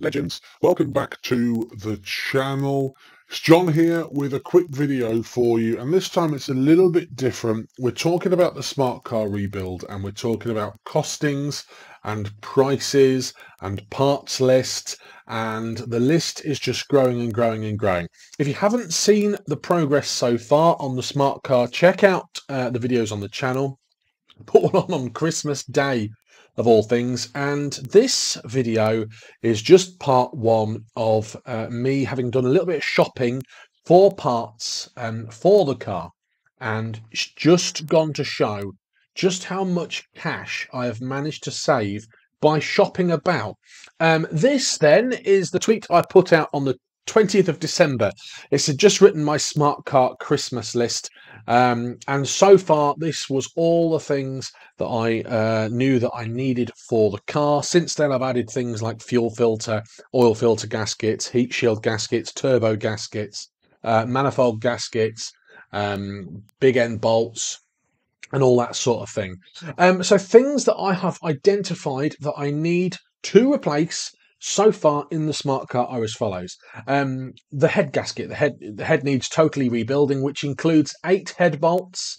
Legends, welcome back to the channel. It's John here with a quick video for you, and this time it's a little bit different. We're talking about the smart car rebuild, and we're talking about costings and prices and parts lists, and the list is just growing and growing and growing. If you haven't seen the progress so far on the smart car, check out the videos on the channel. Put one on Christmas Day of all things, and this video is just part one of me having done a little bit of shopping for parts for the car, and it's just gone to show just how much cash I have managed to save by shopping about. This then is the tweet I put out on the 20th of December. It's just written my smart car Christmas list, and so far this was all the things that I knew that I needed for the car. Since then I've added things like fuel filter, oil filter gaskets, heat shield gaskets, turbo gaskets, manifold gaskets, big end bolts, and all that sort of thing. So things that I have identified that I need to replace so far in the smart car are as follows. The head gasket, the head needs totally rebuilding, which includes 8 head bolts,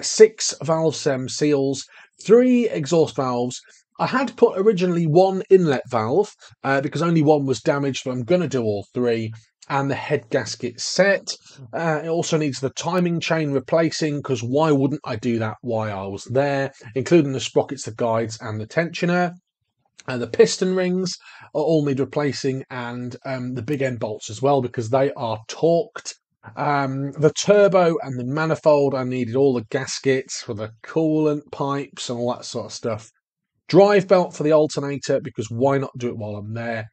6 valve stem seals, 3 exhaust valves. I had put originally 1 inlet valve because only one was damaged, but I'm going to do all 3. And the head gasket set. It also needs the timing chain replacing, because why wouldn't I do that while I was there, including the sprockets, the guides, and the tensioner. The piston rings all need replacing, and the big end bolts as well, because they are torqued. The turbo and the manifold, I needed all the gaskets for the coolant pipes and all that sort of stuff. Drive belt for the alternator, because why not do it while I'm there?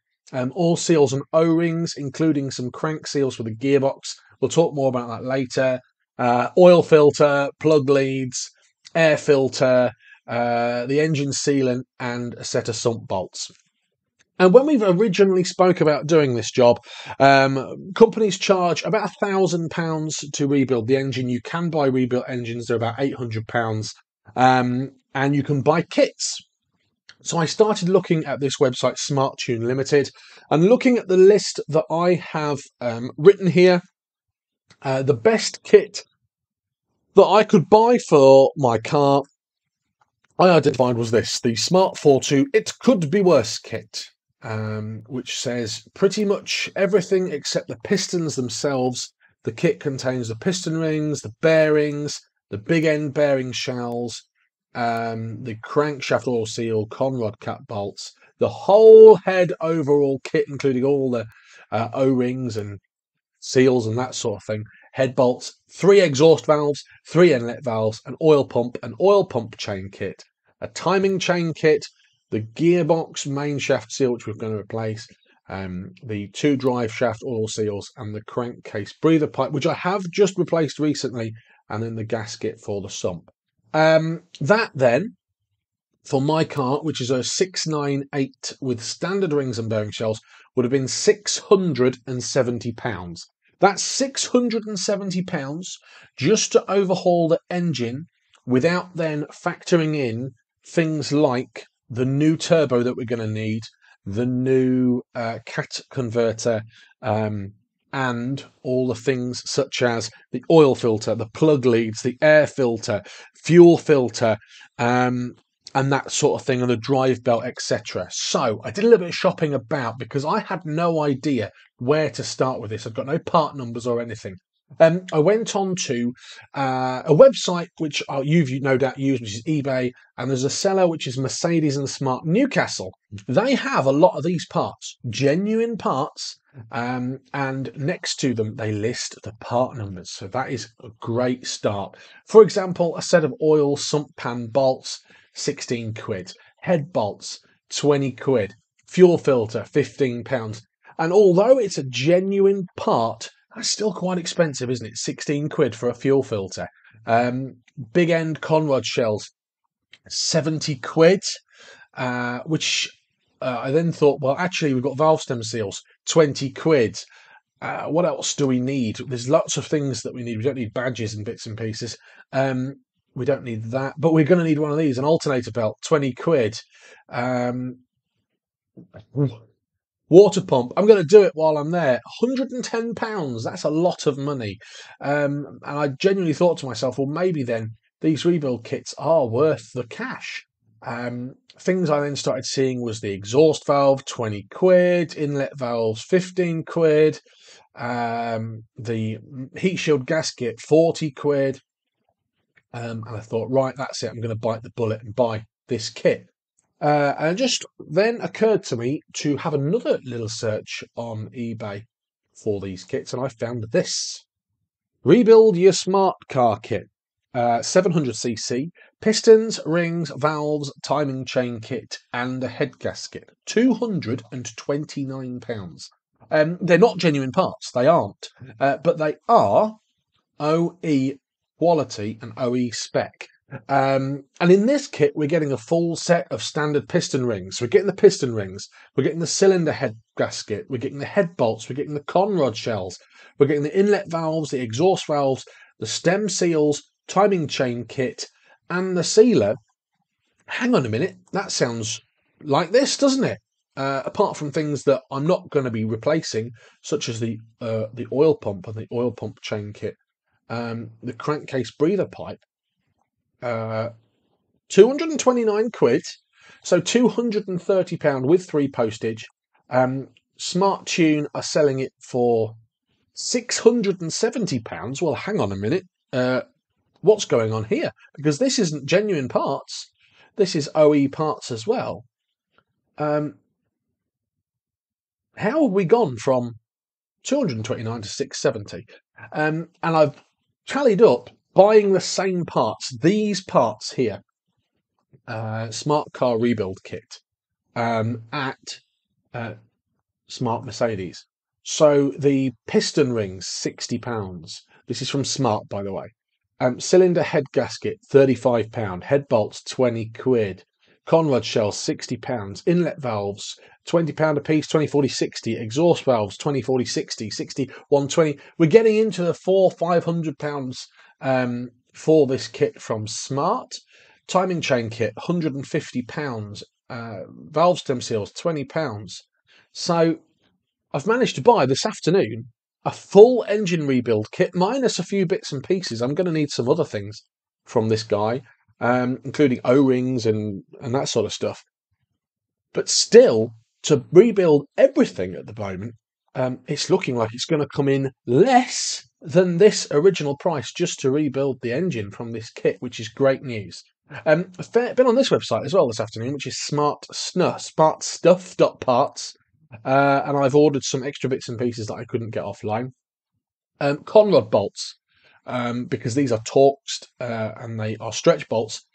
All seals and O-rings, including some crank seals for the gearbox. We'll talk more about that later. Oil filter, plug leads, air filter, the engine sealant, and a set of sump bolts. And when we've originally spoke about doing this job, companies charge about £1,000 to rebuild the engine. You can buy rebuilt engines, they're about £800, and you can buy kits. So I started looking at this website, SmartTune Limited, and looking at the list that I have written here, the best kit that I could buy for my car I identified was this, the Smart 4-2 It Could Be Worse kit, which says pretty much everything except the pistons themselves. The kit contains the piston rings, the bearings, the big end bearing shells, the crankshaft oil seal, conrod cap bolts, the whole head overall kit, including all the O-rings and seals and that sort of thing. Head bolts, 3 exhaust valves, 3 inlet valves, an oil pump chain kit, a timing chain kit, the gearbox main shaft seal, which we're going to replace, the 2 drive shaft oil seals, and the crankcase breather pipe, which I have just replaced recently, and then the gasket for the sump. That then, for my car, which is a 698 with standard rings and bearing shells, would have been £670. That's £670 just to overhaul the engine, without then factoring in things like the new turbo that we're going to need, the new cat converter, and all the things such as the oil filter, the plug leads, the air filter, fuel filter, and that sort of thing, and the drive belt, etc. So I did a little bit of shopping about, because I had no idea where to start with this. I've got no part numbers or anything. I went on to a website which you've no doubt used, which is eBay, and there's a seller which is Mercedes and Smart Newcastle. They have a lot of these parts, genuine parts, and next to them they list the part numbers, so that is a great start. For example, a set of oil sump pan bolts, £16, head bolts, £20, fuel filter, £15. And although it's a genuine part, that's still quite expensive, isn't it? £16 for a fuel filter. Big end conrod shells, £70, which I then thought, well, actually, we've got valve stem seals, £20. What else do we need? There's lots of things that we need. We don't need badges and bits and pieces. We don't need that, but we're going to need one of these, an alternator belt, £20. Water pump. I'm going to do it while I'm there. £110. That's a lot of money. And I genuinely thought to myself, well, maybe then these rebuild kits are worth the cash. Things I then started seeing was the exhaust valve, 20 quid, inlet valves, 15 quid, the heat shield gasket, 40 quid. And I thought, right, that's it. I'm going to bite the bullet and buy this kit. And it just then occurred to me to have another little search on eBay for these kits, and I found this. Rebuild Your Smart Car Kit. 700cc, pistons, rings, valves, timing chain kit, and a head gasket. £229. They're not genuine parts, they aren't, but they are OE quality and OE spec. And in this kit, we're getting a full set of standard piston rings. We're getting the piston rings, we're getting the cylinder head gasket, we're getting the head bolts, we're getting the conrod shells, we're getting the inlet valves, the exhaust valves, the stem seals, timing chain kit, and the sealer. Hang on a minute, that sounds like this, doesn't it? Apart from things that I'm not going to be replacing, such as the oil pump and the oil pump chain kit, the crankcase breather pipe. 229 quid, so £230 with free postage. SmartTune are selling it for £670. Well, hang on a minute. What's going on here? Because this isn't genuine parts. This is OE parts as well. How have we gone from 229 to 670? And I've tallied up buying the same parts, these parts here, Smart Car Rebuild Kit, at Smart Mercedes. So the piston rings, £60. This is from Smart, by the way. Cylinder head gasket, £35. Head bolts, 20 quid. Conrod shells, 60 pounds. Inlet valves, 20 pound a piece, 20, 40, 60. Exhaust valves, 20, 40, 60, 60, 120. We're getting into the £400, £500 for this kit from Smart. Timing chain kit, 150 pounds. Valve stem seals, 20 pounds. So I've managed to buy this afternoon a full engine rebuild kit, minus a few bits and pieces. I'm going to need some other things from this guy, including O-rings and that sort of stuff. But still, to rebuild everything at the moment, it's looking like it's going to come in less than this original price just to rebuild the engine from this kit, which is great news. I've been on this website as well this afternoon, which is Smart Snus, smartstuff.parts. And I've ordered some extra bits and pieces that I couldn't get offline. Conrod bolts, because these are Torxed and they are stretch bolts.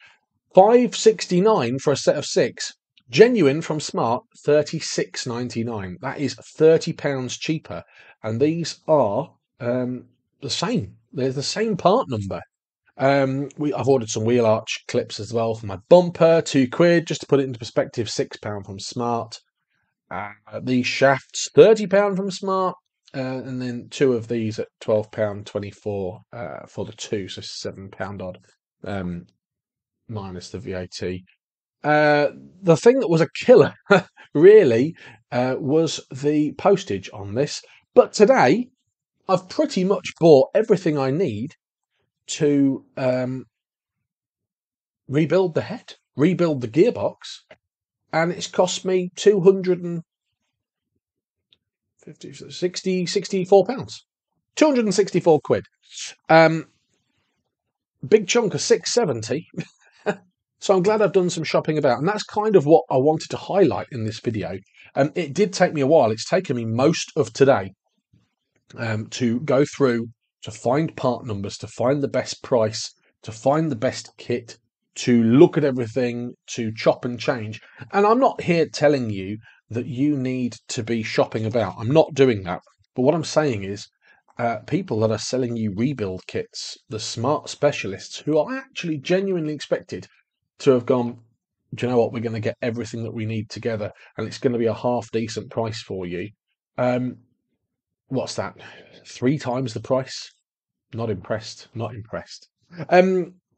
£5.69 for a set of 6. Genuine from Smart, £36.99. That is £30 cheaper. And these are the same. They're the same part number. I've ordered some wheel arch clips as well for my bumper, 2 quid. Just to put it into perspective, £6 from Smart. These shafts, £30 from Smart, and then 2 of these at £12.24 for the 2, so £7 odd, minus the VAT. The thing that was a killer, really, was the postage on this. But today, I've pretty much bought everything I need to rebuild the head, rebuild the gearbox. And it's cost me £264. £264 quid. Big chunk of £670. So I'm glad I've done some shopping about. And that's kind of what I wanted to highlight in this video. It did take me a while. It's taken me most of today to go through, to find part numbers, to find the best price, to find the best kit, to look at everything, to chop and change. And I'm not here telling you that you need to be shopping about. I'm not doing that. But what I'm saying is people that are selling you rebuild kits, the Smart specialists, who I actually genuinely expected to have gone, do you know what, we're going to get everything that we need together and it's going to be a half-decent price for you. What's that? 3 times the price? Not impressed. Not impressed.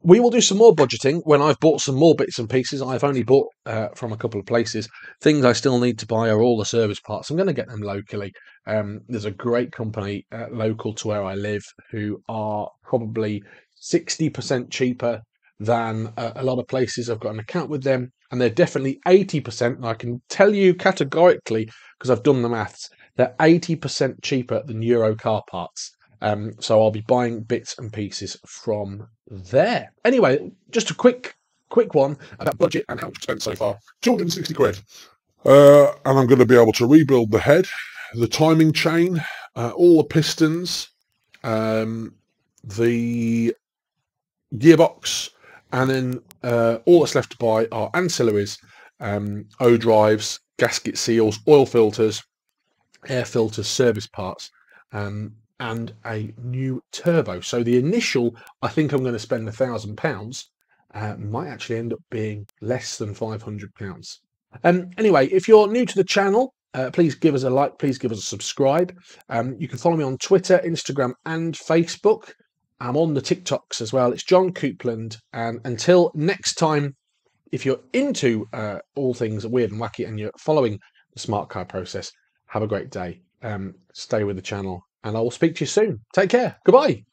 We will do some more budgeting when I've bought some more bits and pieces. I've only bought from a couple of places. Things I still need to buy are all the service parts. I'm going to get them locally. There's a great company local to where I live who are probably 60% cheaper than a lot of places. I've got an account with them, and they're definitely 80%. And I can tell you categorically, because I've done the maths, they're 80% cheaper than Euro Car Parts. So I'll be buying bits and pieces from there. Anyway, just a quick one about budget and how much spent so far. 260 quid. And I'm going to be able to rebuild the head, the timing chain, all the pistons, the gearbox, and then all that's left to buy are ancillaries, O-drives, gasket seals, oil filters, air filters, service parts, and a new turbo. So the initial, I think I'm going to spend £1,000, might actually end up being less than £500. Anyway, if you're new to the channel, please give us a like, please give us a subscribe. You can follow me on Twitter, Instagram and Facebook. I'm on the TikToks as well. It's Jon Coupland. And until next time, if you're into all things weird and wacky and you're following the smart car process, have a great day. Stay with the channel. And I will speak to you soon. Take care. Goodbye.